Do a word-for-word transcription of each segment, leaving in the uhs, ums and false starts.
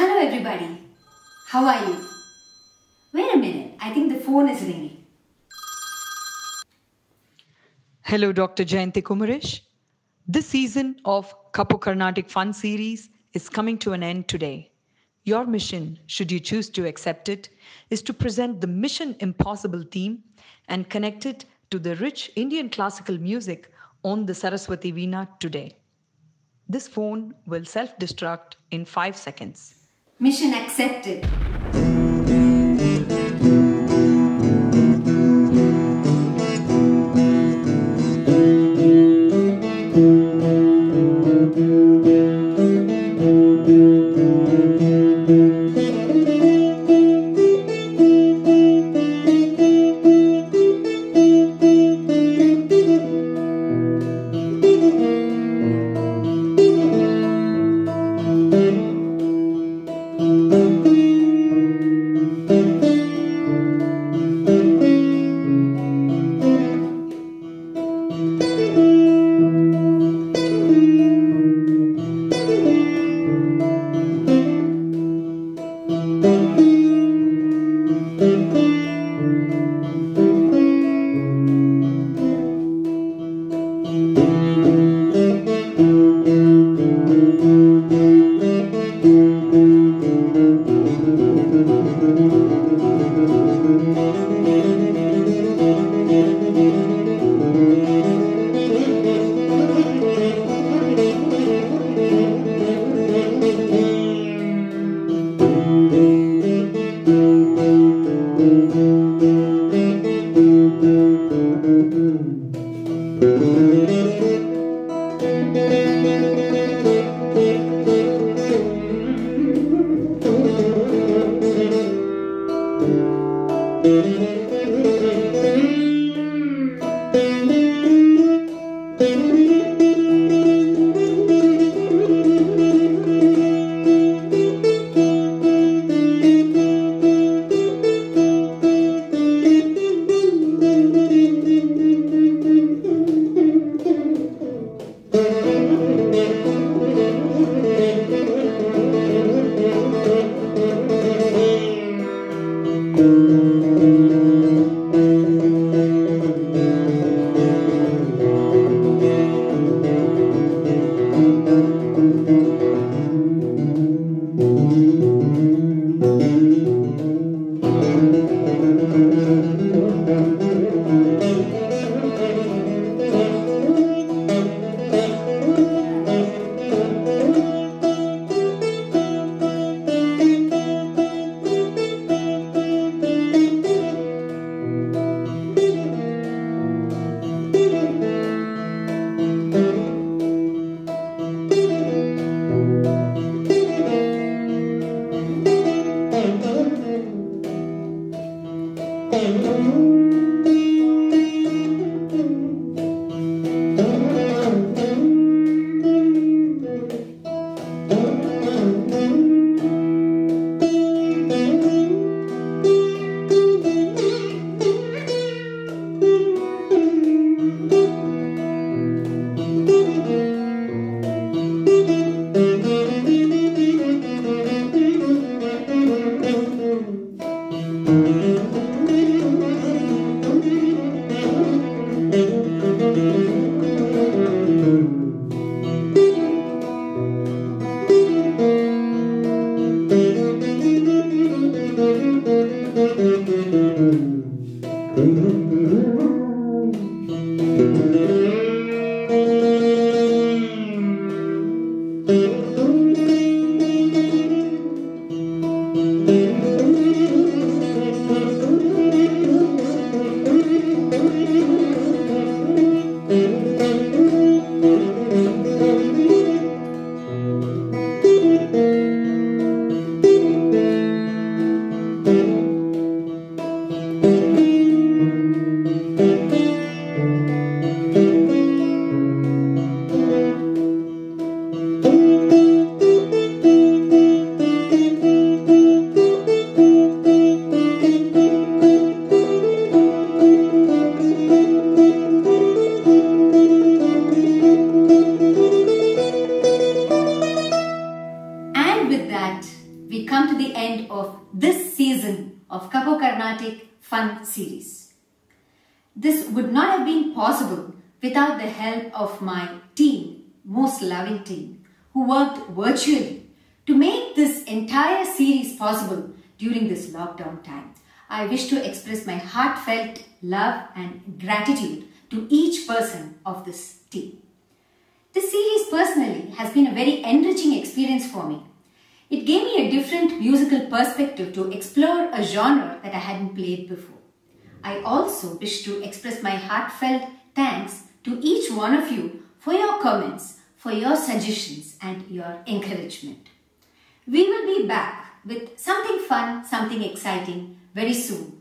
Hello everybody, how are you? Wait a minute, I think the phone is ringing. Hello Doctor Jayanthi Kumaresh. This season of Kapu Karnatic Fun series is coming to an end today. Your mission, should you choose to accept it, is to present the Mission Impossible theme and connect it to the rich Indian classical music on the Saraswati Veena today. This phone will self-destruct in five seconds. Mission accepted. Thank you. we come to the end of this season of Kapu Karnatic Fun series. This would not have been possible without the help of my team, most loving team, who worked virtually to make this entire series possible during this lockdown time. I wish to express my heartfelt love and gratitude to each person of this team. This series personally has been a very enriching experience for me. It gave me a different musical perspective to explore a genre that I hadn't played before. I also wish to express my heartfelt thanks to each one of you for your comments, for your suggestions and your encouragement. We will be back with something fun, something exciting very soon.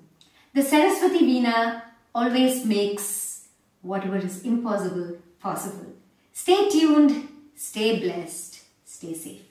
The Saraswati Veena always makes whatever is impossible possible. Stay tuned, stay blessed, stay safe.